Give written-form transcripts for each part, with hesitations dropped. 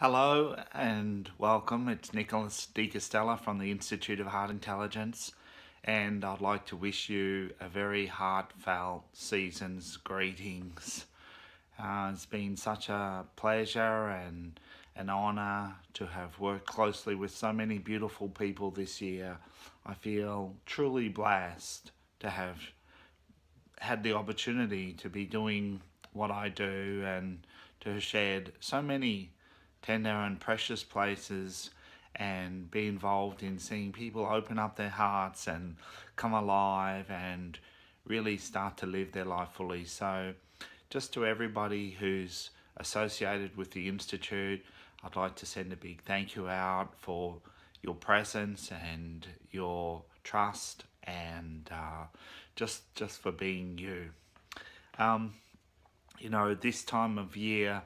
Hello and welcome, it's Nicholas de Castella from the Institute of Heart Intelligence, and I'd like to wish you a very heartfelt season's greetings. It's been such a pleasure and an honour to have worked closely with so many beautiful people this year. I feel truly blessed to have had the opportunity to be doing what I do and to have shared so many tender and precious places and be involved in seeing people open up their hearts and come alive and really start to live their life fully. So just to everybody who's associated with the Institute, I'd like to send a big thank you out for your presence and your trust and just for being you. You know, this time of year,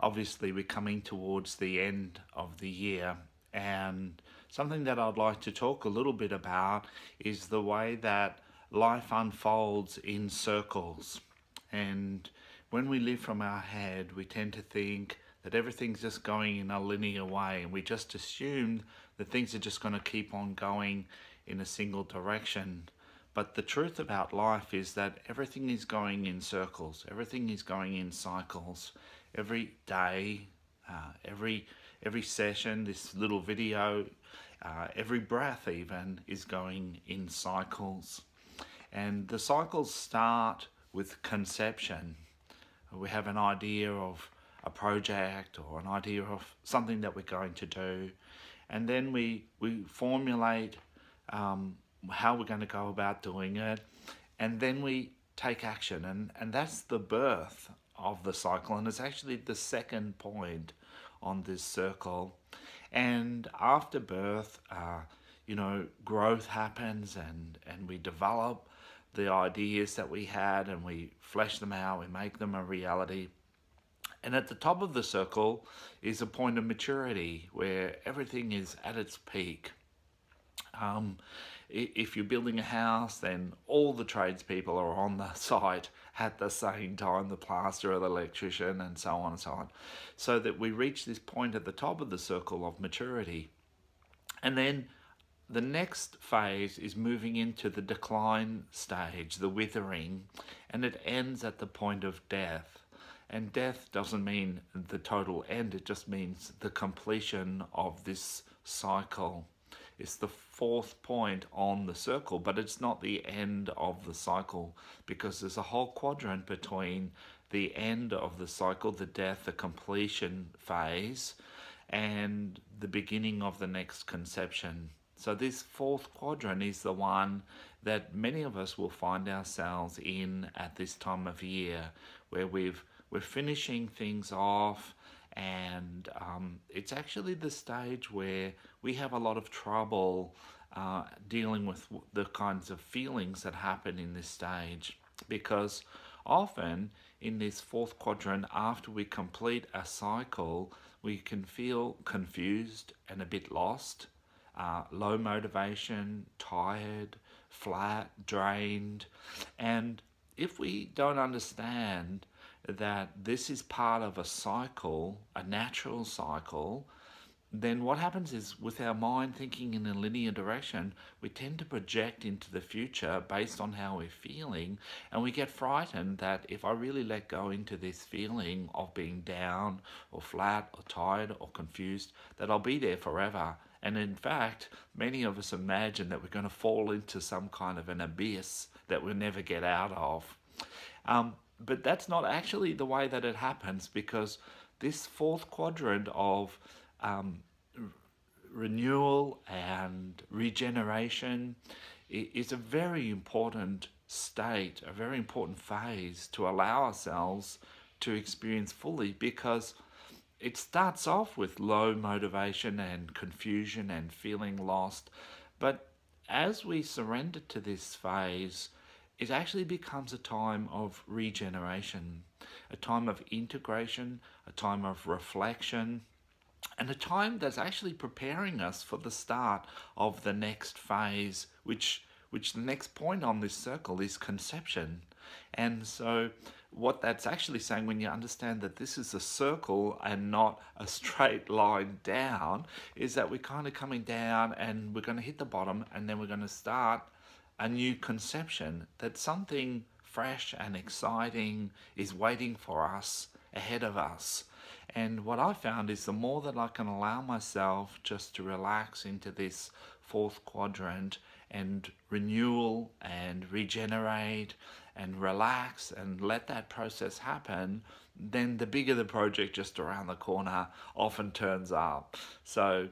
obviously we're coming towards the end of the year, and something that I'd like to talk a little bit about is the way that life unfolds in circles. And when we live from our head, we tend to think that everything's just going in a linear way, and we just assume that things are just going to keep on going in a single direction. But the truth about life is that everything is going in circles, everything is going in cycles. Every day, every session, this little video, every breath even is going in cycles. And the cycles start with conception. We have an idea of a project or an idea of something that we're going to do. And then we formulate how we're going to go about doing it, and then we take action, and that's the birth of the cycle, and it's actually the second point on this circle. And after birth, you know, growth happens, and we develop the ideas that we had, and we flesh them out, we make them a reality. And at the top of the circle is a point of maturity where everything is at its peak. If you're building a house, then all the tradespeople are on the site at the same time, the plasterer, the electrician, and so on and so on. So that we reach this point at the top of the circle of maturity. And then the next phase is moving into the decline stage, the withering, and it ends at the point of death. And death doesn't mean the total end, it just means the completion of this cycle. It's the fourth point on the circle, but it's not the end of the cycle, because there's a whole quadrant between the end of the cycle, the death, the completion phase, and the beginning of the next conception. So this fourth quadrant is the one that many of us will find ourselves in at this time of year, where we're finishing things off. And it's actually the stage where we have a lot of trouble dealing with the kinds of feelings that happen in this stage, because often in this fourth quadrant, after we complete a cycle, we can feel confused and a bit lost, low motivation, tired, flat, drained. And if we don't understand that this is part of a cycle, a natural cycle, then what happens is, with our mind thinking in a linear direction, we tend to project into the future based on how we're feeling, and we get frightened that if I really let go into this feeling of being down or flat or tired or confused, that I'll be there forever. And in fact, many of us imagine that we're going to fall into some kind of an abyss that we'll never get out of. But that's not actually the way that it happens, because this fourth quadrant of renewal and regeneration is a very important state, a very important phase to allow ourselves to experience fully, because it starts off with low motivation and confusion and feeling lost. But as we surrender to this phase, it actually becomes a time of regeneration, a time of integration, a time of reflection, and a time that's actually preparing us for the start of the next phase, which the next point on this circle is conception. And so what that's actually saying, when you understand that this is a circle and not a straight line down, is that we're kind of coming down and we're going to hit the bottom, and then we're going to start a new conception that something fresh and exciting is waiting for us ahead of us. And what I found is the more that I can allow myself just to relax into this fourth quadrant and renewal and regenerate and relax and let that process happen, then the bigger the project just around the corner often turns up. So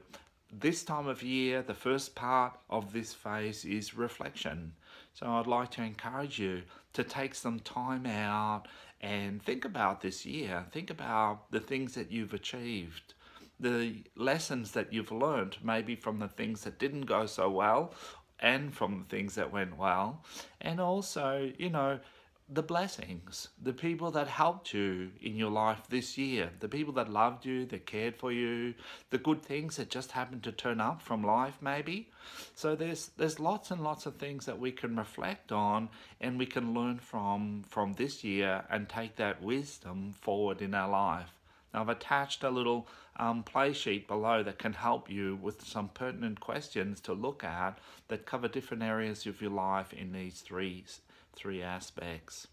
this time of year, the first part of this phase is reflection. So I'd like to encourage you to take some time out and think about this year. Think about the things that you've achieved, the lessons that you've learned, maybe from the things that didn't go so well and from the things that went well. And also, you know, the blessings, the people that helped you in your life this year, the people that loved you, that cared for you, the good things that just happened to turn up from life maybe. So there's lots and lots of things that we can reflect on and we can learn from this year and take that wisdom forward in our life. Now I've attached a little play sheet below that can help you with some pertinent questions to look at that cover different areas of your life in these three aspects.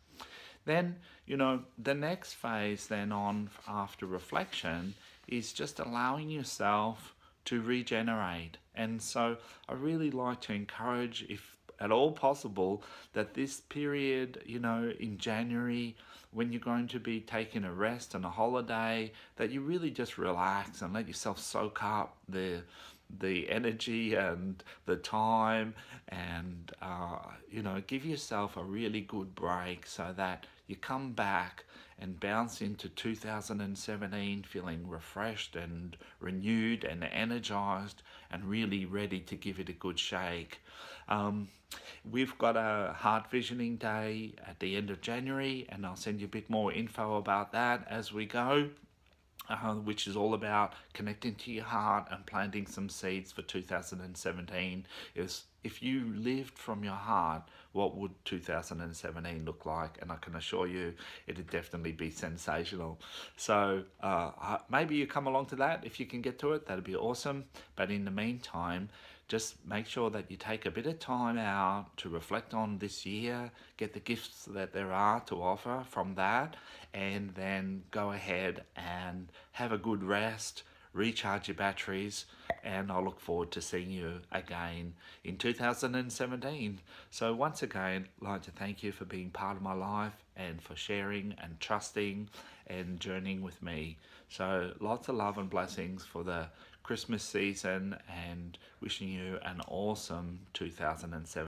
Then, you know, the next phase then on after reflection is just allowing yourself to regenerate. And so I really like to encourage, if at all possible, that this period, you know, in January, when you're going to be taking a rest and a holiday, that you really just relax and let yourself soak up the energy and the time, and you know, give yourself a really good break so that you come back and bounce into 2017 feeling refreshed and renewed and energized and really ready to give it a good shake. We've got a heart visioning day at the end of January, and I'll send you a bit more info about that as we go, which is all about connecting to your heart and planting some seeds for 2017. Is if you lived from your heart, what would 2017 look like? And I can assure you it would definitely be sensational. So maybe you come along to that. If you can get to it, that'd be awesome. But in the meantime, just make sure that you take a bit of time out to reflect on this year, get the gifts that there are to offer from that, and then go ahead and have a good rest, recharge your batteries, and I look forward to seeing you again in 2017. So once again, I'd like to thank you for being part of my life and for sharing and trusting and journeying with me. So lots of love and blessings for the Christmas season, and wishing you an awesome 2017.